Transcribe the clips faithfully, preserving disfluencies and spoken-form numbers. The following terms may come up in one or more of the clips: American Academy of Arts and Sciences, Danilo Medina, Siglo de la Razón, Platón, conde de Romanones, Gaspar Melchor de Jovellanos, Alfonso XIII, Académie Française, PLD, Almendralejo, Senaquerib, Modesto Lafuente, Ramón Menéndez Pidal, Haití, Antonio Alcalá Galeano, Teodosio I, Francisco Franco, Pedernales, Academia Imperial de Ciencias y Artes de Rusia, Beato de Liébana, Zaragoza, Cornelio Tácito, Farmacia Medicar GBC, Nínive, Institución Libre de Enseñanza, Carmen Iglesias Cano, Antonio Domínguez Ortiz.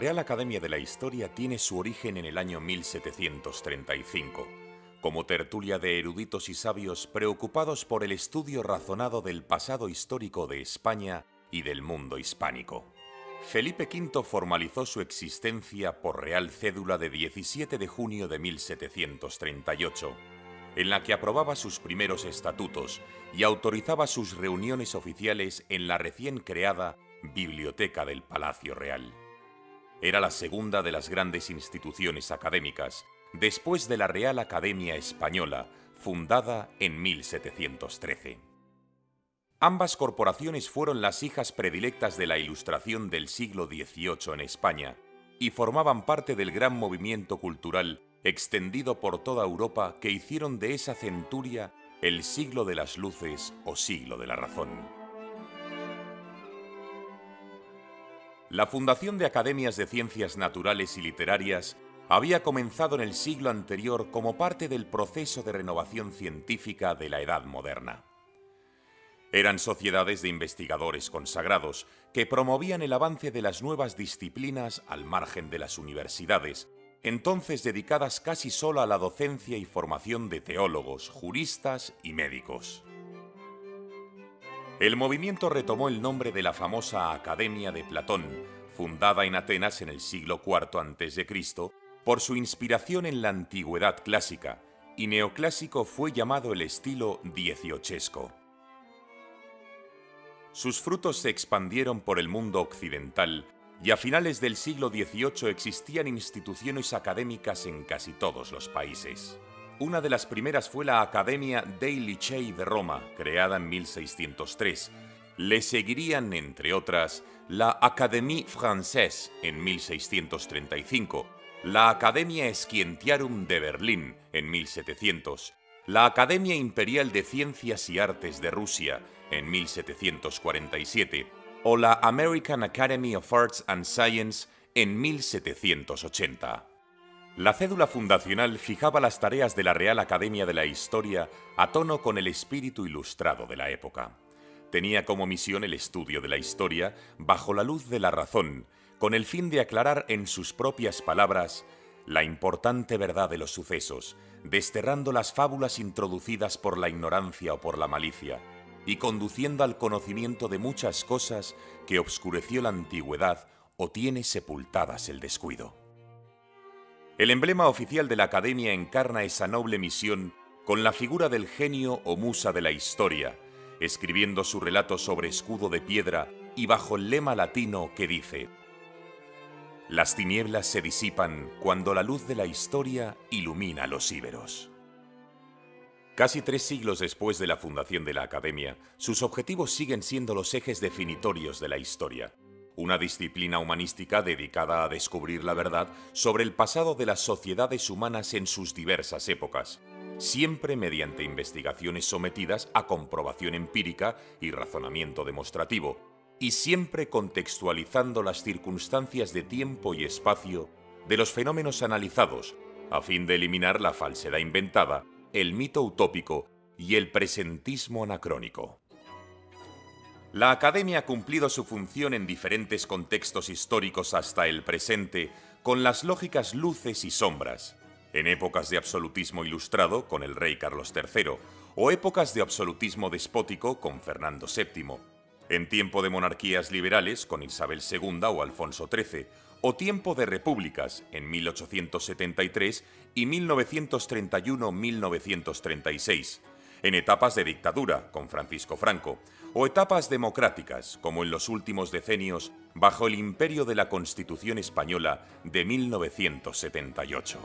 Real Academia de la Historia tiene su origen en el año mil setecientos treinta y cinco, como tertulia de eruditos y sabios preocupados por el estudio razonado del pasado histórico de España y del mundo hispánico. Felipe quinto formalizó su existencia por Real Cédula de diecisiete de junio de mil setecientos treinta y ocho, en la que aprobaba sus primeros estatutos y autorizaba sus reuniones oficiales en la recién creada Biblioteca del Palacio Real. Era la segunda de las grandes instituciones académicas, después de la Real Academia Española, fundada en mil setecientos trece. Ambas corporaciones fueron las hijas predilectas de la Ilustración del siglo dieciocho en España y formaban parte del gran movimiento cultural extendido por toda Europa que hicieron de esa centuria el siglo de las luces o siglo de la razón. La fundación de academias de ciencias naturales y literarias había comenzado en el siglo anterior como parte del proceso de renovación científica de la Edad Moderna. Eran sociedades de investigadores consagrados que promovían el avance de las nuevas disciplinas al margen de las universidades, entonces dedicadas casi solo a la docencia y formación de teólogos, juristas y médicos. El movimiento retomó el nombre de la famosa Academia de Platón, fundada en Atenas en el siglo cuarto antes de Cristo, por su inspiración en la antigüedad clásica, y neoclásico fue llamado el estilo dieciochesco. Sus frutos se expandieron por el mundo occidental y a finales del siglo dieciocho existían instituciones académicas en casi todos los países. Una de las primeras fue la Academia dei Licei de Roma, creada en mil seiscientos tres. Le seguirían, entre otras, la Académie Française en mil seiscientos treinta y cinco, la Academia Scientiarum de Berlín en mil setecientos, la Academia Imperial de Ciencias y Artes de Rusia en mil setecientos cuarenta y siete o la American Academy of Arts and Sciences en mil setecientos ochenta. La cédula fundacional fijaba las tareas de la Real Academia de la Historia a tono con el espíritu ilustrado de la época. Tenía como misión el estudio de la historia bajo la luz de la razón, con el fin de aclarar en sus propias palabras la importante verdad de los sucesos, desterrando las fábulas introducidas por la ignorancia o por la malicia, y conduciendo al conocimiento de muchas cosas que obscureció la antigüedad o tiene sepultadas el descuido. El emblema oficial de la Academia encarna esa noble misión con la figura del genio o musa de la historia, escribiendo su relato sobre escudo de piedra y bajo el lema latino que dice: «Las tinieblas se disipan cuando la luz de la historia ilumina a los íberos». Casi tres siglos después de la fundación de la Academia, sus objetivos siguen siendo los ejes definitorios de la historia. Una disciplina humanística dedicada a descubrir la verdad sobre el pasado de las sociedades humanas en sus diversas épocas, siempre mediante investigaciones sometidas a comprobación empírica y razonamiento demostrativo, y siempre contextualizando las circunstancias de tiempo y espacio de los fenómenos analizados, a fin de eliminar la falsedad inventada, el mito utópico y el presentismo anacrónico. La Academia ha cumplido su función en diferentes contextos históricos hasta el presente, con las lógicas luces y sombras, en épocas de absolutismo ilustrado con el rey Carlos tercero, o épocas de absolutismo despótico con Fernando séptimo, en tiempo de monarquías liberales con Isabel segunda o Alfonso trece, o tiempo de repúblicas en mil ochocientos setenta y tres y mil novecientos treinta y uno a mil novecientos treinta y seis, en etapas de dictadura con Francisco Franco, o etapas democráticas como en los últimos decenios bajo el imperio de la Constitución Española de mil novecientos setenta y ocho.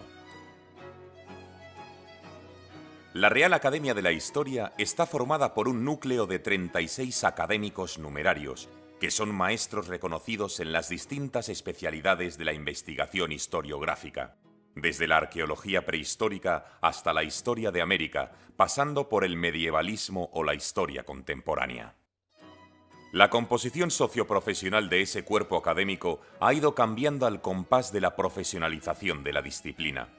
La Real Academia de la Historia está formada por un núcleo de treinta y seis académicos numerarios, que son maestros reconocidos en las distintas especialidades de la investigación historiográfica, desde la arqueología prehistórica hasta la historia de América, pasando por el medievalismo o la historia contemporánea. La composición socioprofesional de ese cuerpo académico ha ido cambiando al compás de la profesionalización de la disciplina.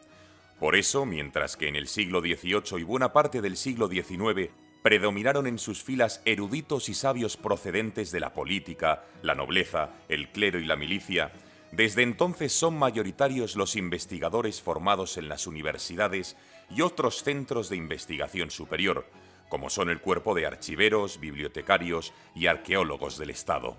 Por eso, mientras que en el siglo dieciocho y buena parte del siglo diecinueve predominaron en sus filas eruditos y sabios procedentes de la política, la nobleza, el clero y la milicia, Desde entonces son mayoritarios los investigadores formados en las universidades y otros centros de investigación superior, como son el cuerpo de archiveros, bibliotecarios y arqueólogos del Estado.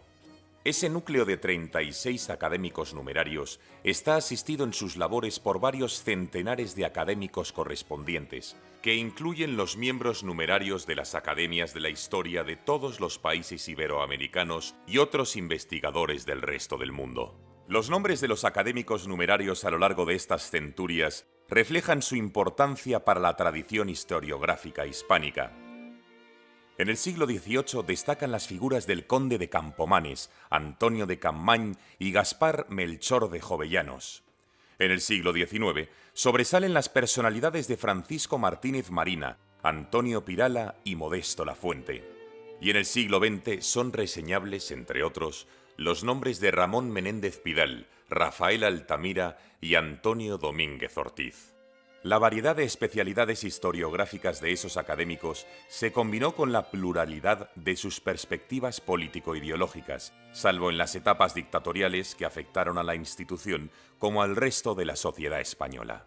Ese núcleo de treinta y seis académicos numerarios está asistido en sus labores por varios centenares de académicos correspondientes, que incluyen los miembros numerarios de las academias de la historia de todos los países iberoamericanos y otros investigadores del resto del mundo. Los nombres de los académicos numerarios a lo largo de estas centurias reflejan su importancia para la tradición historiográfica hispánica. En el siglo dieciocho destacan las figuras del conde de Campomanes, Antonio de Cammañ y Gaspar Melchor de Jovellanos. En el siglo diecinueve sobresalen las personalidades de Francisco Martínez Marina, Antonio Pirala y Modesto Lafuente. Y en el siglo veinte son reseñables, entre otros, los nombres de Ramón Menéndez Pidal, Rafael Altamira y Antonio Domínguez Ortiz. La variedad de especialidades historiográficas de esos académicos se combinó con la pluralidad de sus perspectivas político-ideológicas, salvo en las etapas dictatoriales que afectaron a la institución como al resto de la sociedad española.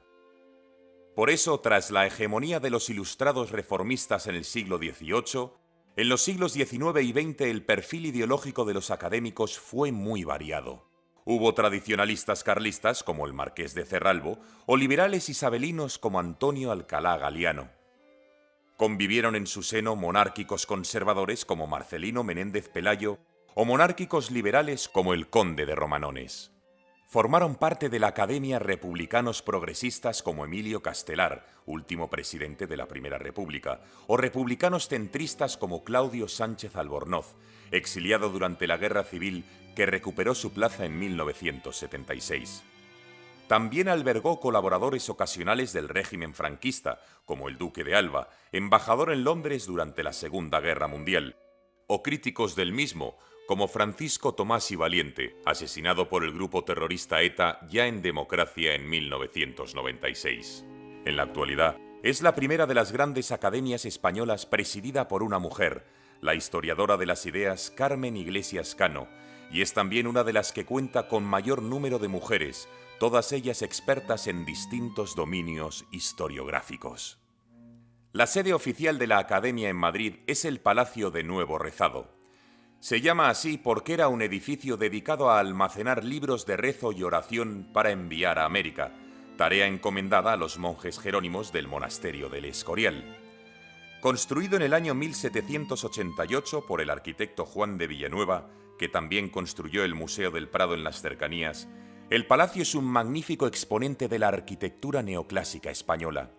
Por eso, tras la hegemonía de los ilustrados reformistas en el siglo dieciocho, en los siglos diecinueve y veinte el perfil ideológico de los académicos fue muy variado. Hubo tradicionalistas carlistas, como el marqués de Cerralbo, o liberales isabelinos, como Antonio Alcalá Galeano. Convivieron en su seno monárquicos conservadores, como Marcelino Menéndez Pelayo, o monárquicos liberales, como el conde de Romanones. Formaron parte de la Academia republicanos progresistas, como Emilio Castelar, último presidente de la Primera República, o republicanos centristas, como Claudio Sánchez Albornoz, exiliado durante la Guerra Civil, que recuperó su plaza en mil novecientos setenta y seis. También albergó colaboradores ocasionales del régimen franquista, como el duque de Alba, embajador en Londres durante la Segunda Guerra Mundial, o críticos del mismo, como Francisco Tomás y Valiente, asesinado por el grupo terrorista ETA ya en democracia en mil novecientos noventa y seis. En la actualidad, es la primera de las grandes academias españolas presidida por una mujer, la historiadora de las ideas Carmen Iglesias Cano, y es también una de las que cuenta con mayor número de mujeres, todas ellas expertas en distintos dominios historiográficos. La sede oficial de la Academia en Madrid es el Palacio de Nuevo Rezado. Se llama así porque era un edificio dedicado a almacenar libros de rezo y oración para enviar a América, tarea encomendada a los monjes jerónimos del monasterio del Escorial. Construido en el año mil setecientos ochenta y ocho por el arquitecto Juan de Villanueva, que también construyó el Museo del Prado en las cercanías, el palacio es un magnífico exponente de la arquitectura neoclásica española.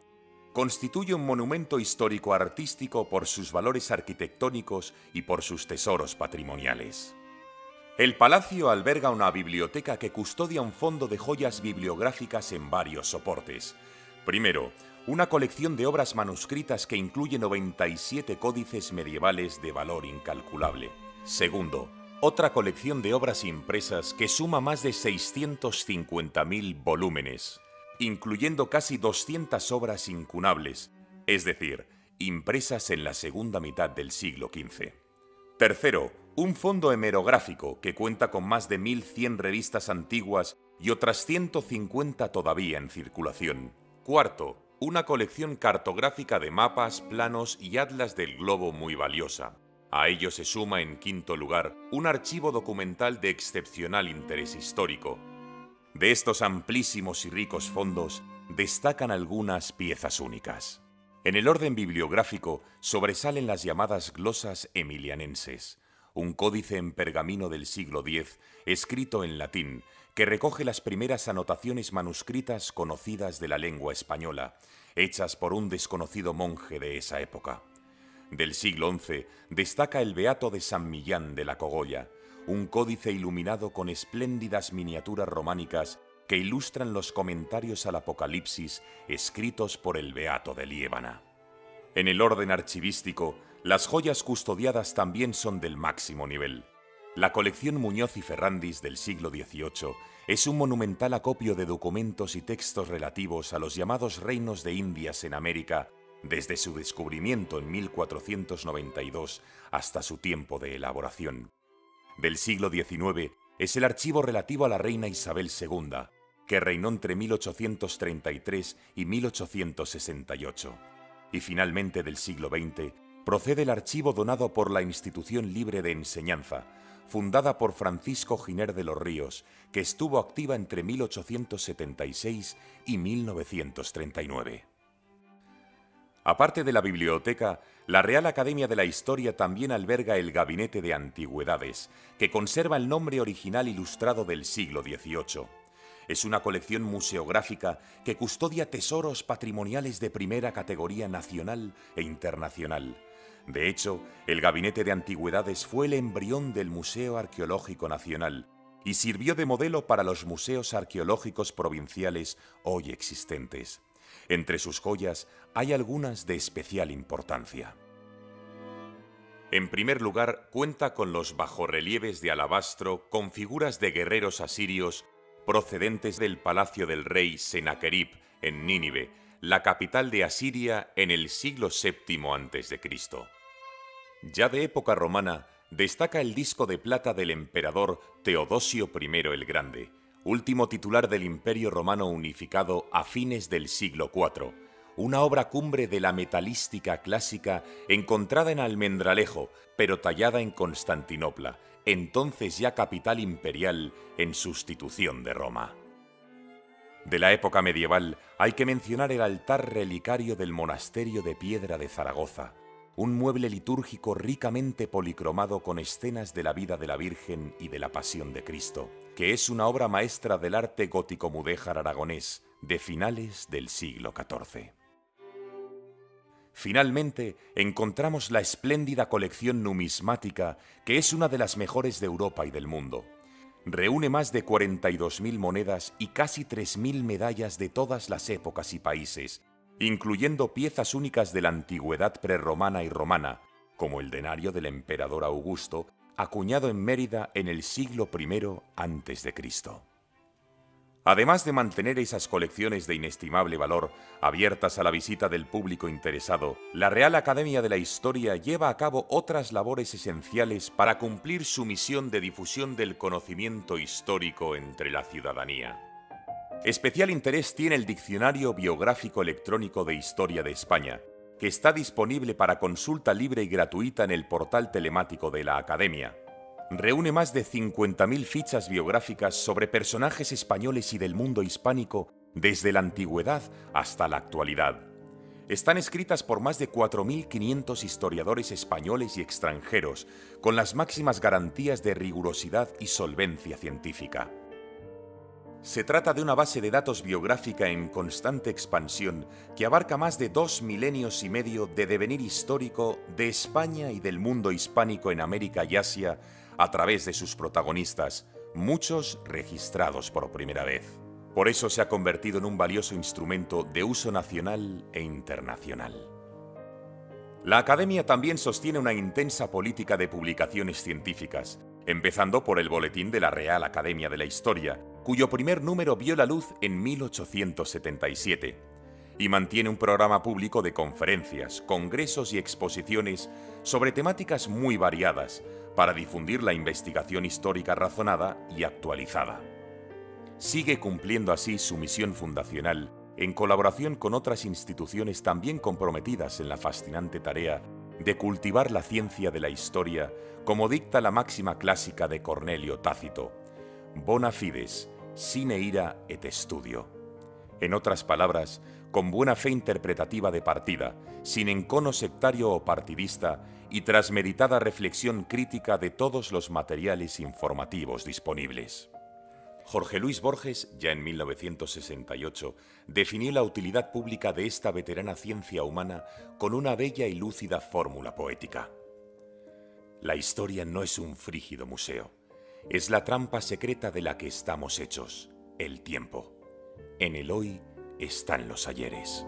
Constituye un monumento histórico-artístico por sus valores arquitectónicos y por sus tesoros patrimoniales. El palacio alberga una biblioteca que custodia un fondo de joyas bibliográficas en varios soportes. Primero, una colección de obras manuscritas que incluye noventa y siete códices medievales de valor incalculable. Segundo, otra colección de obras impresas que suma más de seiscientos cincuenta mil volúmenes, incluyendo casi doscientas obras incunables, es decir, impresas en la segunda mitad del siglo quince. Tercero, un fondo hemerográfico que cuenta con más de mil cien revistas antiguas y otras ciento cincuenta todavía en circulación. Cuarto, una colección cartográfica de mapas, planos y atlas del globo muy valiosa. A ello se suma, en quinto lugar, un archivo documental de excepcional interés histórico. De estos amplísimos y ricos fondos destacan algunas piezas únicas. En el orden bibliográfico sobresalen las llamadas glosas emilianenses, un códice en pergamino del siglo diez, escrito en latín, que recoge las primeras anotaciones manuscritas conocidas de la lengua española, hechas por un desconocido monje de esa época. Del siglo once destaca el Beato de San Millán de la Cogolla, un códice iluminado con espléndidas miniaturas románicas que ilustran los comentarios al Apocalipsis escritos por el Beato de Liébana. En el orden archivístico, las joyas custodiadas también son del máximo nivel. La colección Muñoz y Ferrandis del siglo dieciocho es un monumental acopio de documentos y textos relativos a los llamados reinos de Indias en América, desde su descubrimiento en mil cuatrocientos noventa y dos hasta su tiempo de elaboración. Del siglo diecinueve es el archivo relativo a la reina Isabel segunda, que reinó entre mil ochocientos treinta y tres y mil ochocientos sesenta y ocho. Y finalmente del siglo veinte procede el archivo donado por la Institución Libre de Enseñanza, fundada por Francisco Giner de los Ríos, que estuvo activa entre mil ochocientos setenta y seis y mil novecientos treinta y nueve. Aparte de la biblioteca, la Real Academia de la Historia también alberga el Gabinete de Antigüedades, que conserva el nombre original ilustrado del siglo dieciocho. Es una colección museográfica que custodia tesoros patrimoniales de primera categoría nacional e internacional. De hecho, el Gabinete de Antigüedades fue el embrión del Museo Arqueológico Nacional y sirvió de modelo para los museos arqueológicos provinciales hoy existentes. Entre sus joyas hay algunas de especial importancia. En primer lugar, cuenta con los bajorrelieves de alabastro con figuras de guerreros asirios procedentes del palacio del rey Senaquerib en Nínive, la capital de Asiria en el siglo séptimo antes de Cristo. Ya de época romana, destaca el disco de plata del emperador Teodosio primero el Grande, último titular del Imperio Romano unificado a fines del siglo cuatro, una obra cumbre de la metalística clásica encontrada en Almendralejo, pero tallada en Constantinopla, entonces ya capital imperial en sustitución de Roma. De la época medieval hay que mencionar el altar relicario del monasterio de Piedra de Zaragoza, un mueble litúrgico ricamente policromado con escenas de la vida de la Virgen y de la Pasión de Cristo, que es una obra maestra del arte gótico mudéjar aragonés de finales del siglo catorce. Finalmente, encontramos la espléndida colección numismática, que es una de las mejores de Europa y del mundo. Reúne más de cuarenta y dos mil monedas y casi tres mil medallas de todas las épocas y países, incluyendo piezas únicas de la antigüedad prerromana y romana, como el denario del emperador Augusto, acuñado en Mérida en el siglo primero antes de Cristo. Además de mantener esas colecciones de inestimable valor abiertas a la visita del público interesado, la Real Academia de la Historia lleva a cabo otras labores esenciales para cumplir su misión de difusión del conocimiento histórico entre la ciudadanía. Especial interés tiene el Diccionario Biográfico Electrónico de Historia de España, que está disponible para consulta libre y gratuita en el portal telemático de la Academia. Reúne más de cincuenta mil fichas biográficas sobre personajes españoles y del mundo hispánico desde la antigüedad hasta la actualidad. Están escritas por más de cuatro mil quinientos historiadores españoles y extranjeros, con las máximas garantías de rigurosidad y solvencia científica. Se trata de una base de datos biográfica en constante expansión que abarca más de dos milenios y medio de devenir histórico de España y del mundo hispánico en América y Asia a través de sus protagonistas, muchos registrados por primera vez. Por eso se ha convertido en un valioso instrumento de uso nacional e internacional. La Academia también sostiene una intensa política de publicaciones científicas, empezando por el Boletín de la Real Academia de la Historia, cuyo primer número vio la luz en mil ochocientos setenta y siete, y mantiene un programa público de conferencias, congresos y exposiciones sobre temáticas muy variadas para difundir la investigación histórica razonada y actualizada. Sigue cumpliendo así su misión fundacional en colaboración con otras instituciones también comprometidas en la fascinante tarea de cultivar la ciencia de la historia, como dicta la máxima clásica de Cornelio Tácito: bona fides, sine ira et studio. En otras palabras, con buena fe interpretativa de partida, sin encono sectario o partidista y tras meditada reflexión crítica de todos los materiales informativos disponibles. Jorge Luis Borges, ya en mil novecientos sesenta y ocho, definió la utilidad pública de esta veterana ciencia humana con una bella y lúcida fórmula poética. La historia no es un frígido museo. Es la trampa secreta de la que estamos hechos, el tiempo. En el hoy están los ayeres.